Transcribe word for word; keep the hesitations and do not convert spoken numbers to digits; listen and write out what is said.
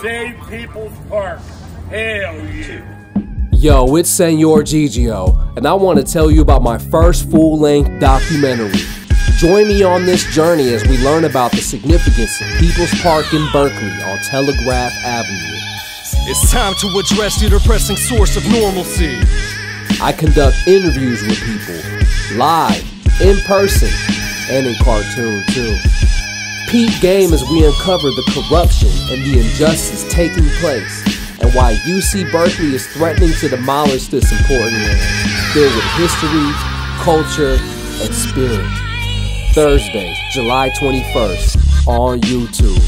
Save People's Park. Hell yeah. Yo, it's Señor Gigio, and I want to tell you about my first full-length documentary. Join me on this journey as we learn about the significance of People's Park in Berkeley on Telegraph Avenue. It's time to address the depressing source of normalcy. I conduct interviews with people, live, in person, and in cartoon too. Peep game as we uncover the corruption and the injustice taking place, and why U C Berkeley is threatening to demolish this important land, filled with history, culture, and spirit. Thursday, July twenty-first, on YouTube.